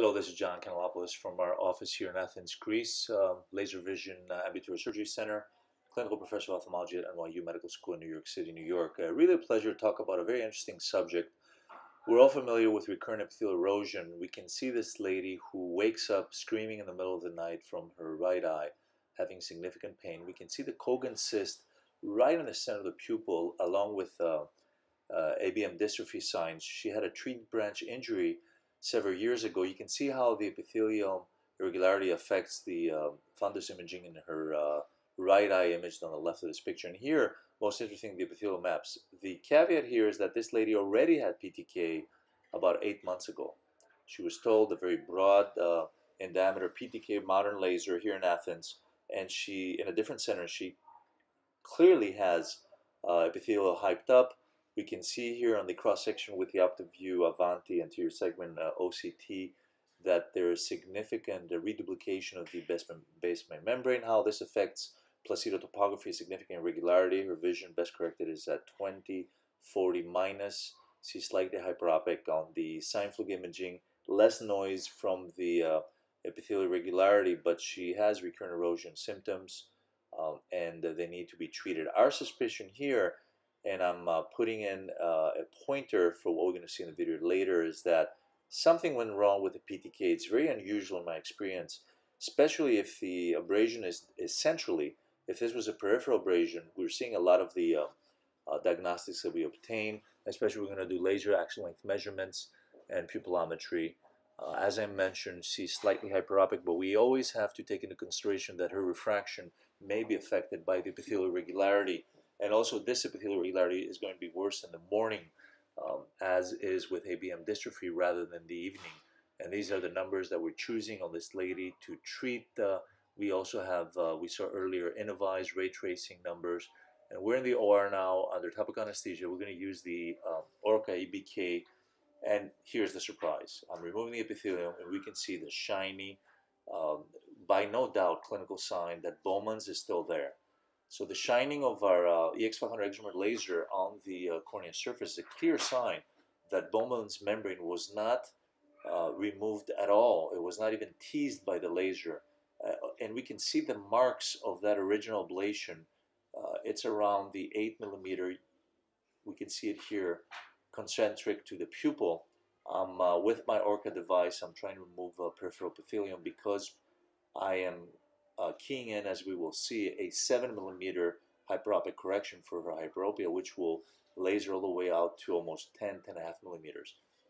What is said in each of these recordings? Hello, this is John Kanellopoulos from our office here in Athens, Greece, Laser Vision Ambulatory Surgery Center, clinical professor of ophthalmology at NYU Medical School in New York City, New York. Really a pleasure to talk about a very interesting subject. We're all familiar with recurrent epithelial erosion. We can see this lady who wakes up screaming in the middle of the night from her right eye, having significant pain. We can see the Kogan cyst right in the center of the pupil, along with ABM dystrophy signs. She had a tree branch injury several years ago. You can see how the epithelial irregularity affects the fundus imaging in her right eye imaged on the left of this picture. And here, most interesting, the epithelial maps. The caveat here is that this lady already had PTK about 8 months ago. She was told a very broad in diameter PTK modern laser here in Athens, and she, in a different center, she clearly has epithelial hyped up. We can see here on the cross-section with the Optovue Avanti anterior segment OCT that there is significant reduplication of the basement membrane, how this affects placido topography, significant irregularity. Her vision, best corrected, is at 20/40-. She's slightly hyperopic on the Scheimpflug imaging, less noise from the epithelial irregularity, but she has recurrent erosion symptoms and they need to be treated. Our suspicion here, and I'm putting in a pointer for what we're going to see in the video later, is that something went wrong with the PTK. It's very unusual in my experience, especially if the abrasion is centrally. If this was a peripheral abrasion, we're seeing a lot of the diagnostics that we obtain, especially we're going to do laser axial length measurements and pupillometry. As I mentioned, she's slightly hyperopic, but we always have to take into consideration that her refraction may be affected by the epithelial irregularity. And also, this epithelial irregularity is going to be worse in the morning, as is with ABM dystrophy, rather than the evening. And these are the numbers that we're choosing on this lady to treat. We also have, we saw earlier, Inovize ray tracing numbers. And we're in the OR now under topical anesthesia. We're going to use the ORCA EBK. And here's the surprise. I'm removing the epithelium, and we can see the shiny, by no doubt, clinical sign that Bowman's is still there. So the shining of our EX500 excimer laser on the cornea surface is a clear sign that Bowman's membrane was not removed at all. It was not even teased by the laser. And we can see the marks of that original ablation. It's around the 8 mm. We can see it here, concentric to the pupil. With my ORCA device, I'm trying to remove peripheral epithelium because I am keying in, as we will see, a 7 mm hyperopic correction for her hyperopia, which will laser all the way out to almost 10.5 mm.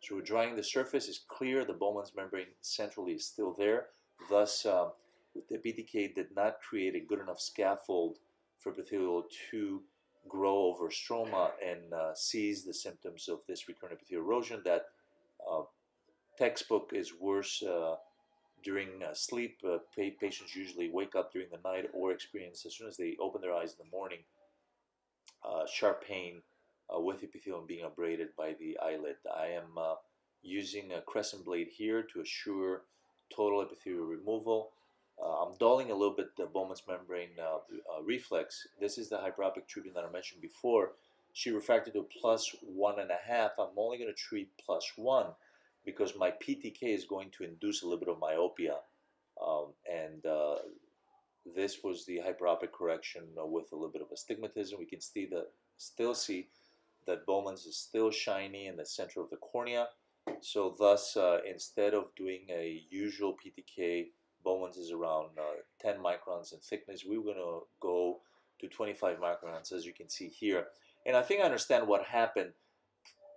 So we're drawing the surface, is clear, the Bowman's membrane centrally is still there. Thus, the PTK did not create a good enough scaffold for epithelial to grow over stroma and seize the symptoms of this recurrent epithelial erosion that textbook is worse during sleep. Patients usually wake up during the night or experience, as soon as they open their eyes in the morning, sharp pain with epithelium being abraded by the eyelid. I am using a crescent blade here to assure total epithelial removal. I'm dulling a little bit the Bowman's membrane reflex. This is the hyperopic tubule that I mentioned before. She refracted to +1.5. I'm only going to treat +1. Because my PTK is going to induce a little bit of myopia. This was the hyperopic correction with a little bit of astigmatism. We can see still see that Bowman's is still shiny in the center of the cornea. So thus, instead of doing a usual PTK, Bowman's is around 10 microns in thickness. We're going to go to 25 microns, as you can see here. And I think I understand what happened.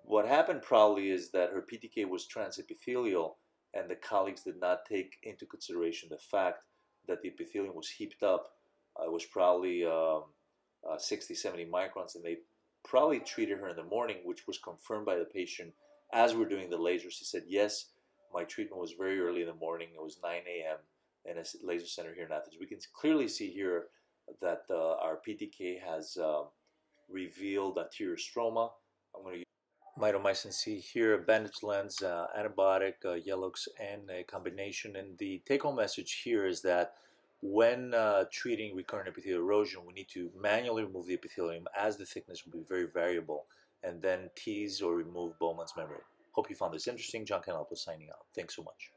What happened probably is that her PTK was transepithelial, and the colleagues did not take into consideration the fact that the epithelium was heaped up. It was probably 60, 70 microns, and they probably treated her in the morning, which was confirmed by the patient as we're doing the laser. She said, yes, my treatment was very early in the morning. It was 9 a.m. in a laser center here in Athens. We can clearly see here that our PTK has revealed anterior stroma. I'm going to Mitomycin C here, bandage lens, antibiotic, Yelox, and a combination. And the take-home message here is that when treating recurrent epithelial erosion, we need to manually remove the epithelium, as the thickness will be very variable, and then tease or remove Bowman's membrane. Hope you found this interesting. John Kanellopoulos signing out. Thanks so much.